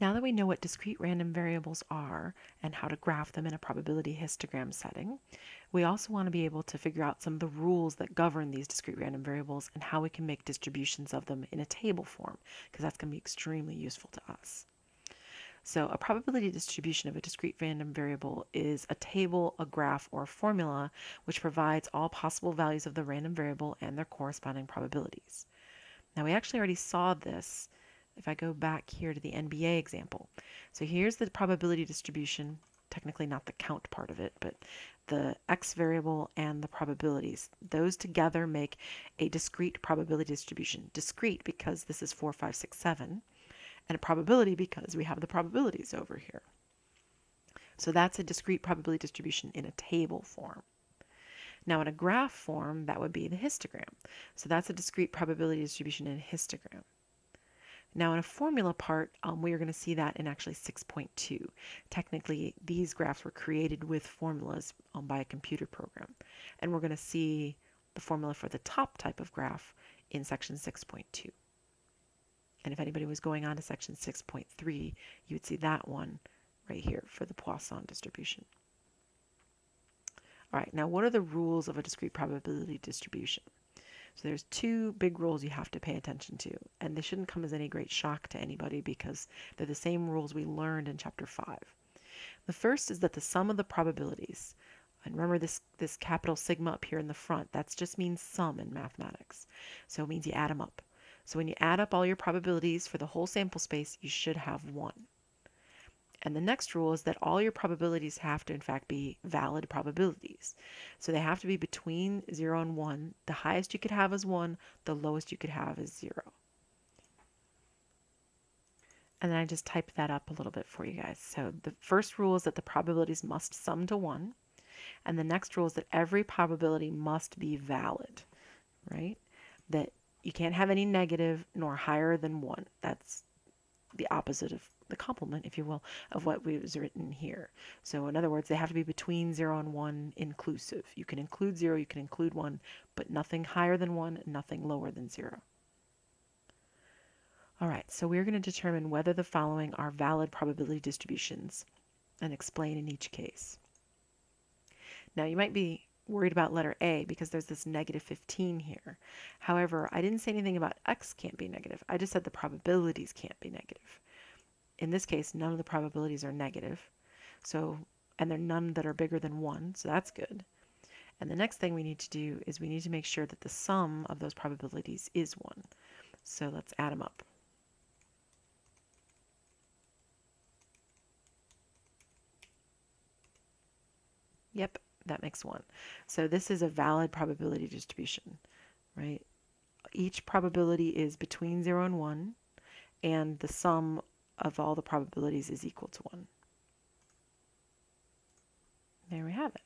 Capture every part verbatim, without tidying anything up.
Now that we know what discrete random variables are and how to graph them in a probability histogram setting, we also want to be able to figure out some of the rules that govern these discrete random variables and how we can make distributions of them in a table form, because that's going to be extremely useful to us. So a probability distribution of a discrete random variable is a table, a graph, or a formula which provides all possible values of the random variable and their corresponding probabilities. Now we actually already saw this if I go back here to the N B A example. So here's the probability distribution, technically not the count part of it, but the x variable and the probabilities. Those together make a discrete probability distribution. Discrete because this is four, five, six, seven, and a probability because we have the probabilities over here. So that's a discrete probability distribution in a table form. Now in a graph form, that would be the histogram. So that's a discrete probability distribution in a histogram. Now in a formula part, um, we are going to see that in actually six point two. Technically, these graphs were created with formulas um, by a computer program. And we're going to see the formula for the top type of graph in section six point two. And if anybody was going on to section six point three, you would see that one right here for the Poisson distribution. All right, now what are the rules of a discrete probability distribution? So there's two big rules you have to pay attention to, and they shouldn't come as any great shock to anybody because they're the same rules we learned in chapter five. The first is that the sum of the probabilities, and remember this, this capital sigma up here in the front, that just means sum in mathematics. So it means you add them up. So when you add up all your probabilities for the whole sample space, you should have one. And the next rule is that all your probabilities have to, in fact, be valid probabilities. So they have to be between zero and one. The highest you could have is one. The lowest you could have is zero. And then I just typed that up a little bit for you guys. So the first rule is that the probabilities must sum to one. And the next rule is that every probability must be valid, right? That you can't have any negative nor higher than one. That's the opposite of the complement, if you will, of what was written here. So in other words, they have to be between zero and one inclusive. You can include zero, you can include one, but nothing higher than one, nothing lower than zero. All right, so we're going to determine whether the following are valid probability distributions and explain in each case. Now you might be worried about letter A because there's this negative fifteen here. However, I didn't say anything about X can't be negative. I just said the probabilities can't be negative. In this case, none of the probabilities are negative, so, and there are none that are bigger than one, so that's good. And the next thing we need to do is we need to make sure that the sum of those probabilities is one. So let's add them up. Yep, that makes one. So this is a valid probability distribution, right? Each probability is between zero and one, and the sum of all the probabilities is equal to one. There we have it.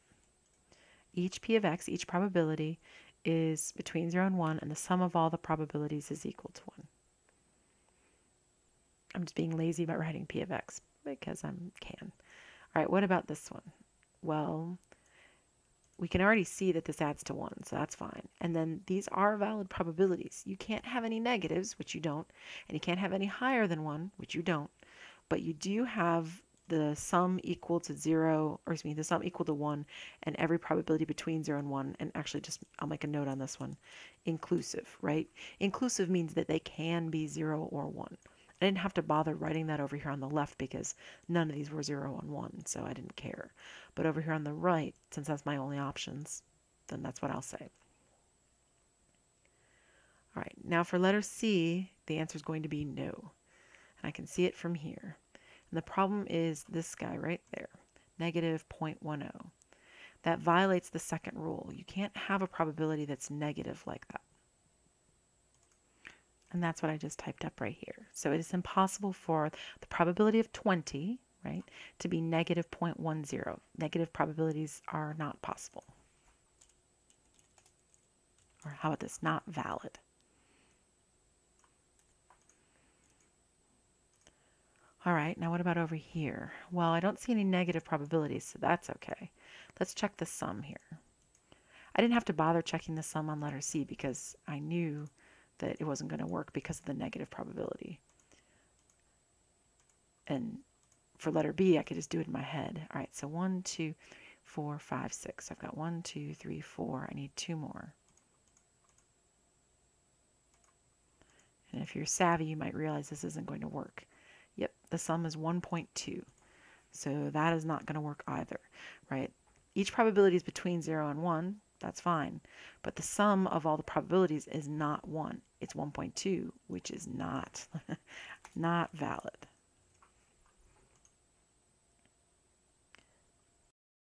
Each p of x, each probability, is between zero and one, and the sum of all the probabilities is equal to one. I'm just being lazy about writing p of x because I can. All right, what about this one? Well, we can already see that this adds to one, so that's fine. And then these are valid probabilities. You can't have any negatives, which you don't, and you can't have any higher than one, which you don't, but you do have the sum equal to zero, or excuse me, the sum equal to one, and every probability between zero and one, and actually just, I'll make a note on this one, inclusive, right? Inclusive means that they can be zero or one. I didn't have to bother writing that over here on the left because none of these were zero and one, so I didn't care. But over here on the right, since that's my only options, then that's what I'll say. All right, now for letter C, the answer is going to be no. And I can see it from here. And the problem is this guy right there, negative zero point one zero. That violates the second rule. You can't have a probability that's negative like that. And that's what I just typed up right here. So it is impossible for the probability of twenty, right, to be negative zero point one zero. Negative probabilities are not possible. Or how about this? Not valid. All right, now what about over here? Well, I don't see any negative probabilities, so that's okay. Let's check the sum here. I didn't have to bother checking the sum on letter C because I knew that it wasn't going to work because of the negative probability. and for letter B, I could just do it in my head. All right, so one, two, four, five, six. I've got one, two, three, four. I need two more. And if you're savvy, you might realize this isn't going to work. Yep, the sum is one point two. So that is not going to work either, right? Each probability is between zero and one. That's fine. But the sum of all the probabilities is not one. It's one point two, which is not, not valid.